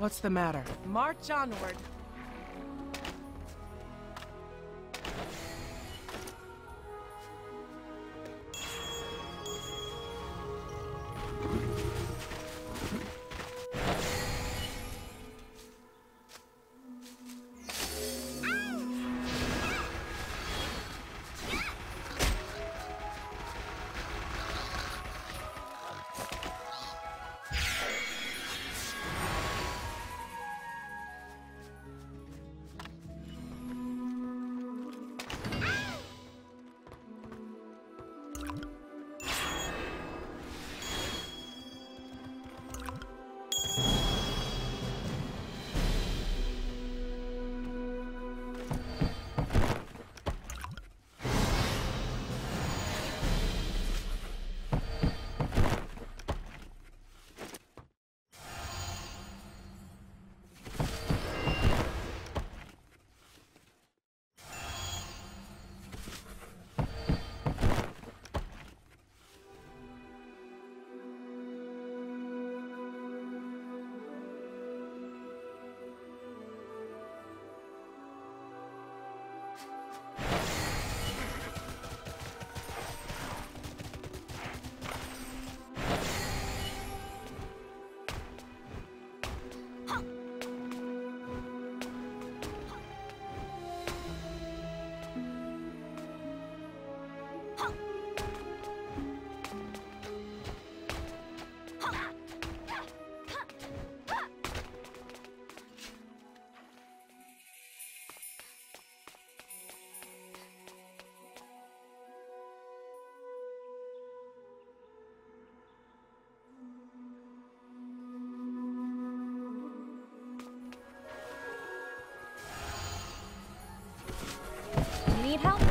What's the matter? March onward. Need help,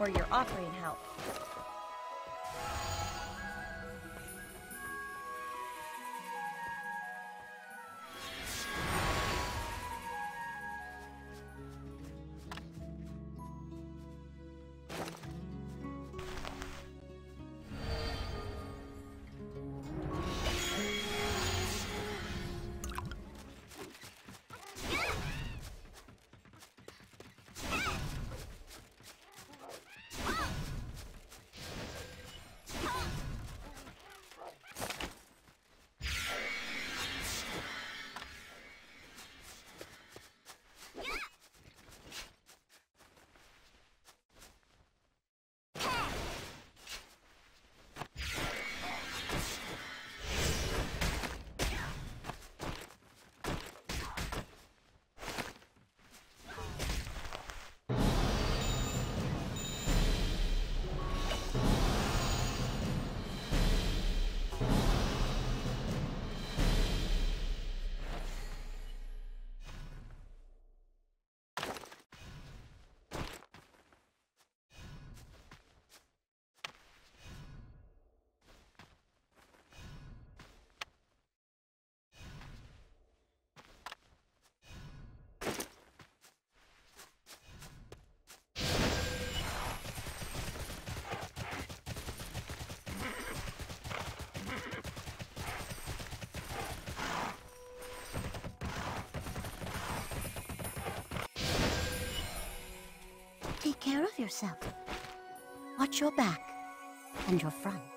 or you're offering help. Take care of yourself. Watch your back and your front.